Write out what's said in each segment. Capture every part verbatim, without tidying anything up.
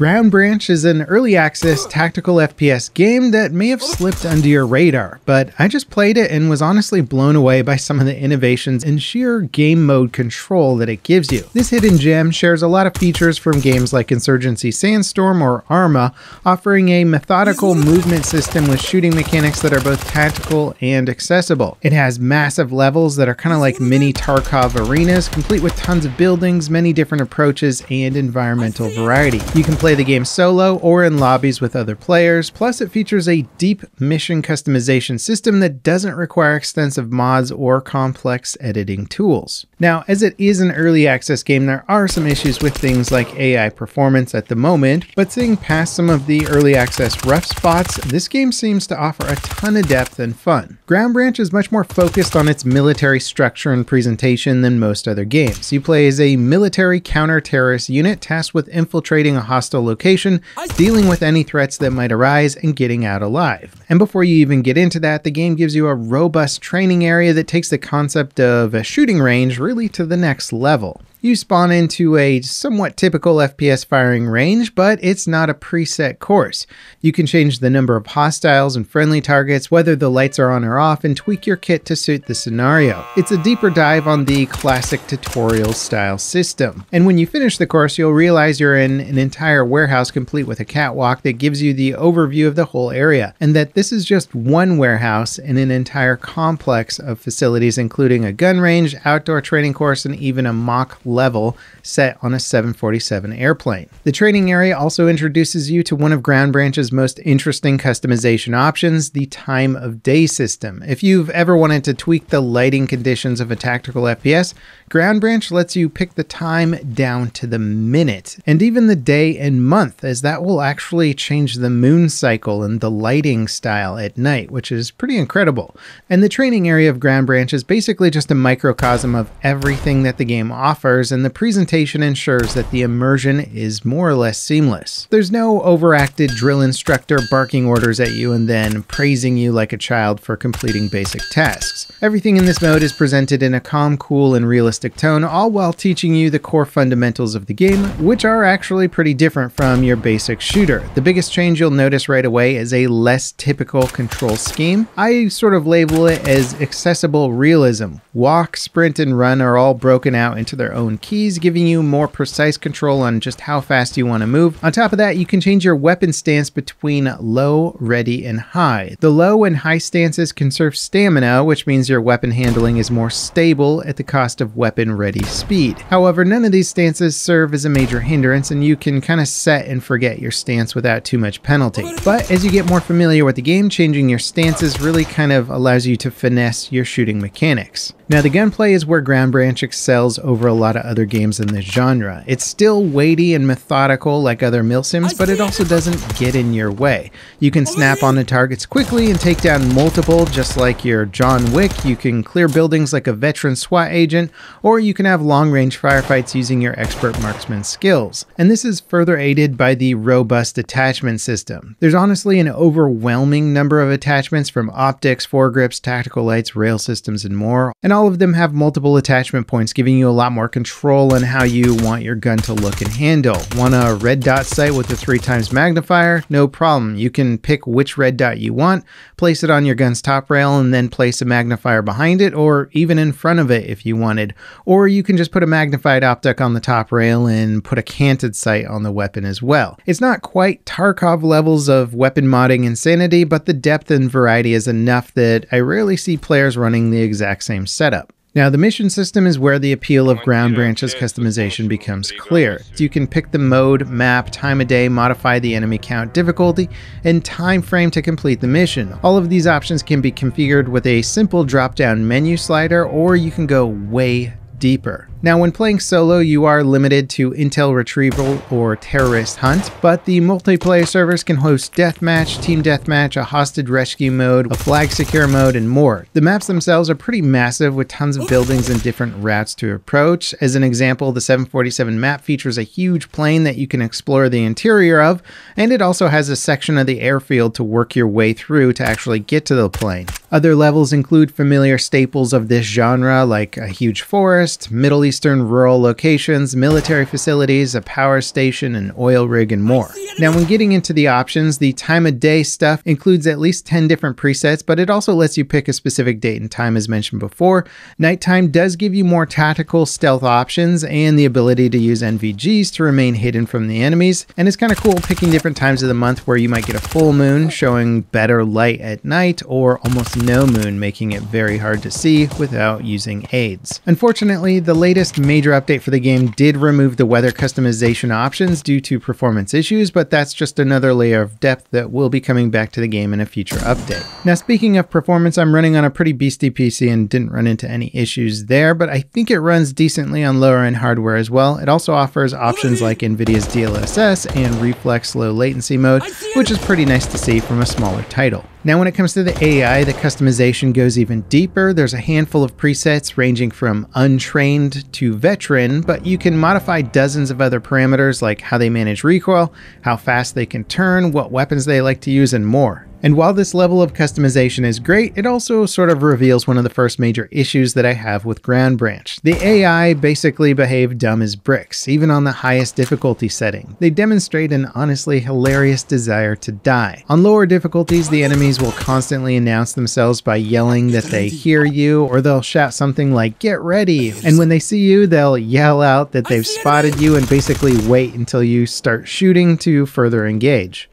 Ground Branch is an early access tactical F P S game that may have slipped under your radar, but I just played it and was honestly blown away by some of the innovations and sheer game mode control that it gives you. This hidden gem shares a lot of features from games like Insurgency Sandstorm or Arma, offering a methodical movement system with shooting mechanics that are both tactical and accessible. It has massive levels that are kind of like mini Tarkov arenas, complete with tons of buildings, many different approaches, and environmental variety. You can play the game solo or in lobbies with other players, plus it features a deep mission customization system that doesn't require extensive mods or complex editing tools. Now, as it is an early access game, there are some issues with things like A I performance at the moment, but seeing past some of the early access rough spots, this game seems to offer a ton of depth and fun. Ground Branch is much more focused on its military structure and presentation than most other games. You play as a military counter-terrorist unit tasked with infiltrating a hostile location, dealing with any threats that might arise, and getting out alive. And before you even get into that, the game gives you a robust training area that takes the concept of a shooting range really to the next level. You spawn into a somewhat typical F P S firing range, but it's not a preset course. You can change the number of hostiles and friendly targets, whether the lights are on or off, and tweak your kit to suit the scenario. It's a deeper dive on the classic tutorial style system. And when you finish the course, you'll realize you're in an entire warehouse complete with a catwalk that gives you the overview of the whole area, and that this is just one warehouse in an entire complex of facilities, including a gun range, outdoor training course, and even a mock level set on a seven forty-seven airplane. The training area also introduces you to one of Ground Branch's most interesting customization options, the time of day system. If you've ever wanted to tweak the lighting conditions of a tactical F P S, Ground Branch lets you pick the time down to the minute, and even the day and month, as that will actually change the moon cycle and the lighting style at night, which is pretty incredible. And the training area of Ground Branch is basically just a microcosm of everything that the game offers, and the presentation ensures that the immersion is more or less seamless. There's no overacted drill instructor barking orders at you and then praising you like a child for completing basic tasks. Everything in this mode is presented in a calm, cool, and realistic tone, all while teaching you the core fundamentals of the game, which are actually pretty different from your basic shooter. The biggest change you'll notice right away is a less typical control scheme. I sort of label it as accessible realism. Walk, sprint, and run are all broken out into their own keys, giving you more precise control on just how fast you want to move. On top of that, you can change your weapon stance between low, ready, and high. The low and high stances conserve stamina, which means your weapon handling is more stable at the cost of weapon ready speed. However, none of these stances serve as a major hindrance, and you can kind of set and forget your stance without too much penalty. But as you get more familiar with the game, changing your stances really kind of allows you to finesse your shooting mechanics. Now, the gunplay is where Ground Branch excels over a lot of other games in this genre. It's still weighty and methodical like other milsims, but it also doesn't get in your way. You can snap onto targets quickly and take down multiple, just like your John Wick. You can clear buildings like a veteran SWAT agent, or you can have long-range firefights using your expert marksman skills. And this is further aided by the robust attachment system. There's honestly an overwhelming number of attachments, from optics, foregrips, tactical lights, rail systems, and more. And all All of them have multiple attachment points, giving you a lot more control on how you want your gun to look and handle. Want a red dot sight with a three times magnifier? No problem. You can pick which red dot you want, place it on your gun's top rail, and then place a magnifier behind it, or even in front of it if you wanted. Or you can just put a magnified optic on the top rail and put a canted sight on the weapon as well. It's not quite Tarkov levels of weapon modding insanity, but the depth and variety is enough that I rarely see players running the exact same setup. Up. Now, the mission system is where the appeal of Ground Branch's customization becomes clear. You can pick the mode, map, time of day, modify the enemy count, difficulty, and time frame to complete the mission. All of these options can be configured with a simple drop-down menu slider, or you can go way deeper. Now, when playing solo, you are limited to intel retrieval or terrorist hunt, but the multiplayer servers can host deathmatch, team deathmatch, a hostage rescue mode, a flag secure mode, and more. The maps themselves are pretty massive, with tons of buildings and different routes to approach. As an example, the seven forty-seven map features a huge plane that you can explore the interior of, and it also has a section of the airfield to work your way through to actually get to the plane. Other levels include familiar staples of this genre like a huge forest, Middle Eastern rural locations, military facilities, a power station, an oil rig, and more. Now when getting into the options, the time of day stuff includes at least ten different presets, but it also lets you pick a specific date and time as mentioned before. Nighttime does give you more tactical stealth options and the ability to use N V Gs to remain hidden from the enemies, and it's kind of cool picking different times of the month where you might get a full moon showing better light at night or almost no moon, making it very hard to see without using aids. Unfortunately, the latest major update for the game did remove the weather customization options due to performance issues, but that's just another layer of depth that will be coming back to the game in a future update. Now speaking of performance, I'm running on a pretty beastie P C and didn't run into any issues there, but I think it runs decently on lower end hardware as well. It also offers options like NVIDIA's D L S S and Reflex Low Latency Mode, which is pretty nice to see from a smaller title. Now when it comes to the A I, the customization goes even deeper. There's a handful of presets ranging from untrained to veteran, but you can modify dozens of other parameters like how they manage recoil, how fast they can turn, what weapons they like to use, and more. And while this level of customization is great, it also sort of reveals one of the first major issues that I have with Ground Branch. The A I basically behave dumb as bricks, even on the highest difficulty setting. They demonstrate an honestly hilarious desire to die. On lower difficulties, the enemies will constantly announce themselves by yelling that they hear you, or they'll shout something like, "Get ready!" And when they see you, they'll yell out that they've spotted you and basically wait until you start shooting to further engage.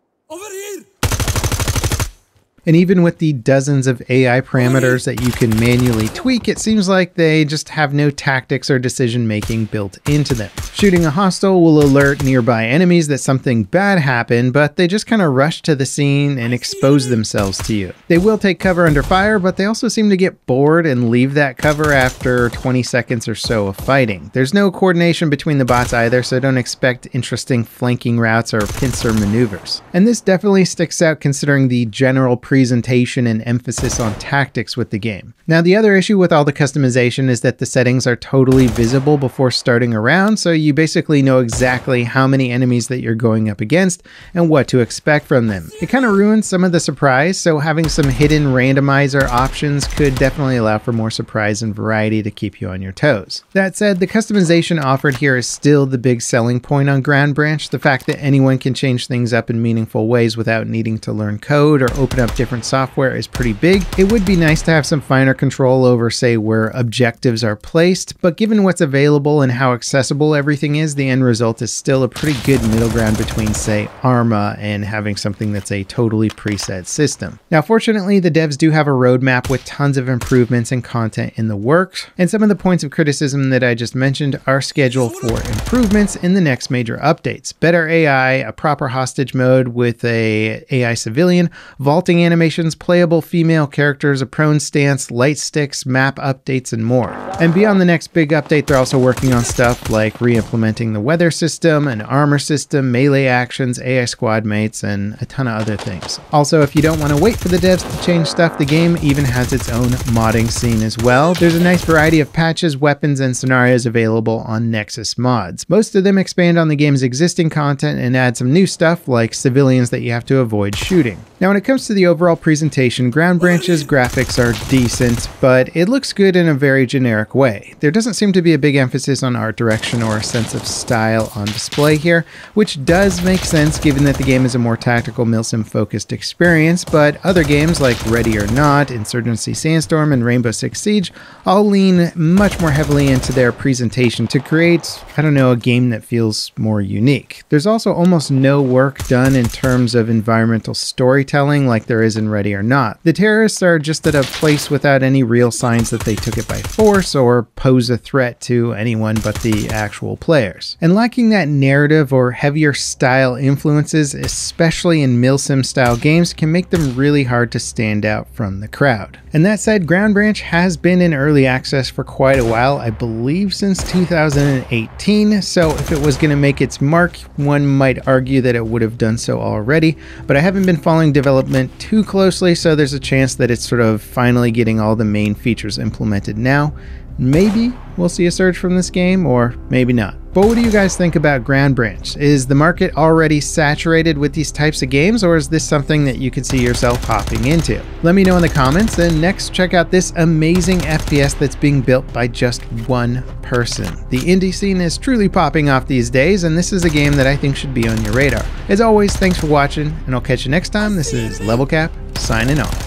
And even with the dozens of A I parameters that you can manually tweak, it seems like they just have no tactics or decision-making built into them. Shooting a hostile will alert nearby enemies that something bad happened, but they just kind of rush to the scene and expose themselves to you. They will take cover under fire, but they also seem to get bored and leave that cover after twenty seconds or so of fighting. There's no coordination between the bots either, so don't expect interesting flanking routes or pincer maneuvers. And this definitely sticks out considering the general pre presentation and emphasis on tactics with the game. Now the other issue with all the customization is that the settings are totally visible before starting a round, so you basically know exactly how many enemies that you're going up against and what to expect from them. It kind of ruins some of the surprise, so having some hidden randomizer options could definitely allow for more surprise and variety to keep you on your toes. That said, the customization offered here is still the big selling point on Ground Branch, the fact that anyone can change things up in meaningful ways without needing to learn code or open up different different software is pretty big. It would be nice to have some finer control over, say, where objectives are placed, but given what's available and how accessible everything is, the end result is still a pretty good middle ground between, say, Arma and having something that's a totally preset system. Now, fortunately, the devs do have a roadmap with tons of improvements and content in the works, and some of the points of criticism that I just mentioned are scheduled for improvements in the next major updates. Better A I, a proper hostage mode with a AI civilian, vaulting animation, Animations, playable female characters, a prone stance, light sticks, map updates, and more. And beyond the next big update, they're also working on stuff like re-implementing the weather system, an armor system, melee actions, A I squad mates, and a ton of other things. Also, if you don't want to wait for the devs to change stuff, the game even has its own modding scene as well. There's a nice variety of patches, weapons, and scenarios available on Nexus Mods. Most of them expand on the game's existing content and add some new stuff like civilians that you have to avoid shooting. Now, when it comes to the overall presentation, Ground Branch's graphics are decent, but it looks good in a very generic way. There doesn't seem to be a big emphasis on art direction or a sense of style on display here, which does make sense given that the game is a more tactical milsim-focused experience, but other games like Ready or Not, Insurgency Sandstorm, and Rainbow Six Siege all lean much more heavily into their presentation to create, I don't know, a game that feels more unique. There's also almost no work done in terms of environmental storytelling telling like there is in Ready or Not. The terrorists are just at a place without any real signs that they took it by force or pose a threat to anyone but the actual players. And lacking that narrative or heavier style influences, especially in milsim style games, can make them really hard to stand out from the crowd. And that said, Ground Branch has been in early access for quite a while, I believe since two thousand eighteen, so if it was going to make its mark, one might argue that it would have done so already, but I haven't been following development too closely, so there's a chance that it's sort of finally getting all the main features implemented now. Maybe we'll see a surge from this game, or maybe not. But what do you guys think about Ground Branch? Is the market already saturated with these types of games, or is this something that you could see yourself hopping into? Let me know in the comments, and next check out this amazing F P S that's being built by just one person. The indie scene is truly popping off these days, and this is a game that I think should be on your radar. As always, thanks for watching, and I'll catch you next time. This is LevelCap, signing off.